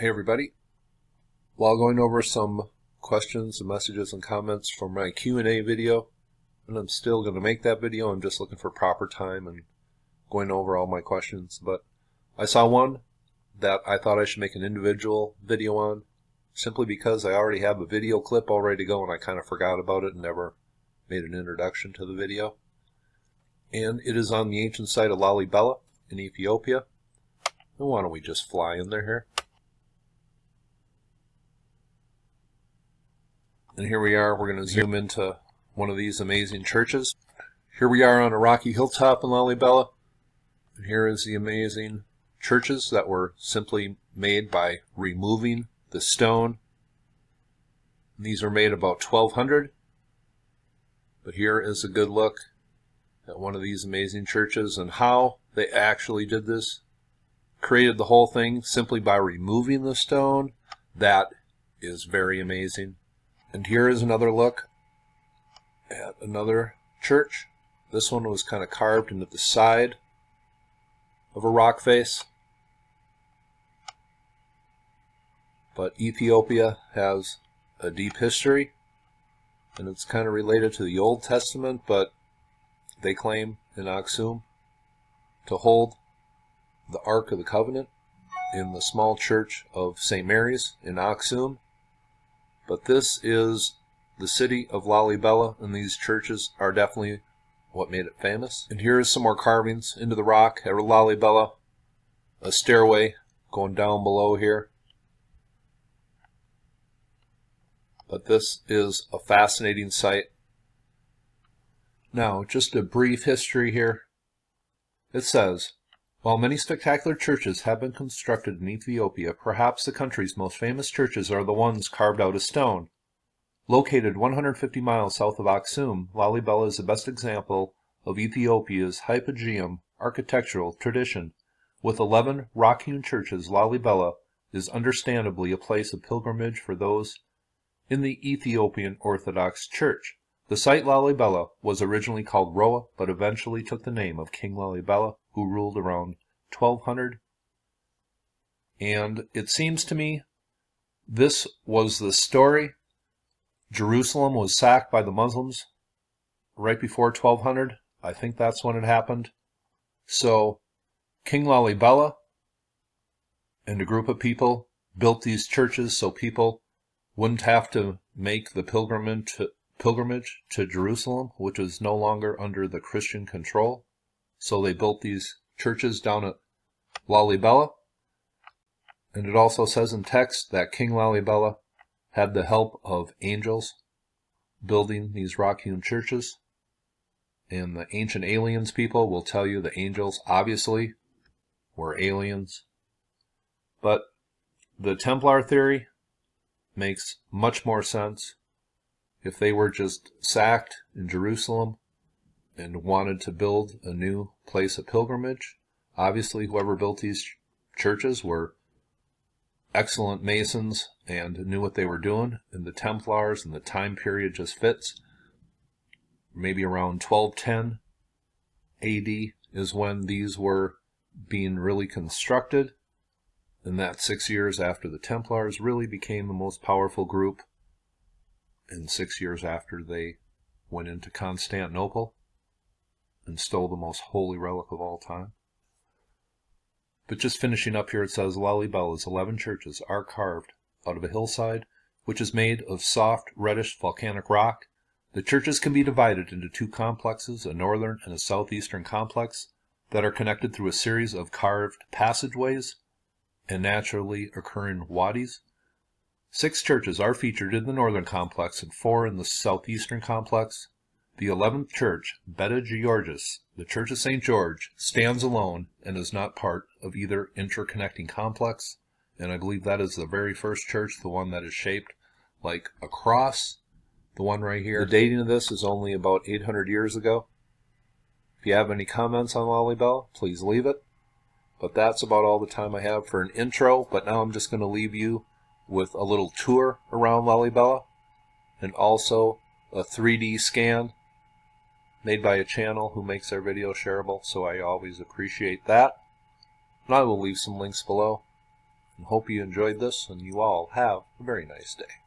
Hey everybody, while going over some questions and messages and comments from my Q&A video, and I'm still going to make that video, I'm just looking for proper time and going over all my questions, but I saw one that I thought I should make an individual video on, simply because I already have a video clip all ready to go and I kind of forgot about it and never made an introduction to the video. And it is on the ancient site of Lalibela in Ethiopia. And why don't we just fly in there here? And here we are, we're going to zoom into one of these amazing churches. Here we are on a rocky hilltop in Lalibela. And here is the amazing churches that were simply made by removing the stone. And these were made about 1200. But here is a good look at one of these amazing churches and how they actually did this. Created the whole thing simply by removing the stone. That is very amazing. And here is another look at another church. This one was kind of carved into the side of a rock face. But Ethiopia has a deep history, and it's kind of related to the Old Testament, but they claim in Aksum to hold the Ark of the Covenant in the small church of St. Mary's in Aksum. But this is the city of Lalibela, and these churches are definitely what made it famous. And here is some more carvings into the rock at Lalibela. A stairway going down below here. But this is a fascinating sight. Now, just a brief history here. It says, while many spectacular churches have been constructed in Ethiopia, perhaps the country's most famous churches are the ones carved out of stone. Located 150 miles south of Aksum, Lalibela is the best example of Ethiopia's hypogeum architectural tradition. With 11 rock-hewn churches, Lalibela is understandably a place of pilgrimage for those in the Ethiopian Orthodox Church. The site Lalibela was originally called Roa, but eventually took the name of King Lalibela, who ruled around 1200. And it seems to me this was the story. Jerusalem was sacked by the Muslims right before 1200. I think that's when it happened. So King Lalibela and a group of people built these churches so people wouldn't have to make the pilgrimage to Jerusalem, which is no longer under the Christian control. So they built these churches down at Lalibela. And it also says in text that King Lalibela had the help of angels building these rock-hewn churches. And the ancient aliens people will tell you the angels obviously were aliens. But the Templar theory makes much more sense. If they were just sacked in Jerusalem and wanted to build a new place of pilgrimage. Obviously, whoever built these churches were excellent masons and knew what they were doing, and the Templars and the time period just fits. Maybe around 1210 AD is when these were being really constructed, and that's 6 years after the Templars really became the most powerful group, and 6 years after they went into Constantinople and stole the most holy relic of all time. But just finishing up here, it says Lalibela's 11 churches are carved out of a hillside, which is made of soft, reddish volcanic rock. The churches can be divided into two complexes, a northern and a southeastern complex, that are connected through a series of carved passageways and naturally occurring wadis. 6 churches are featured in the northern complex and 4 in the southeastern complex. The 11th church, Beta Georgis, the Church of St. George, stands alone and is not part of either interconnecting complex. And I believe that is the very first church, the one that is shaped like a cross, the one right here. The dating of this is only about 800 years ago. If you have any comments on Lalibela, please leave it. But that's about all the time I have for an intro. But now I'm just going to leave you with a little tour around Lalibela and also a 3D scan made by a channel who makes their video shareable, so I always appreciate that. And I will leave some links below. I hope you enjoyed this, and you all have a very nice day.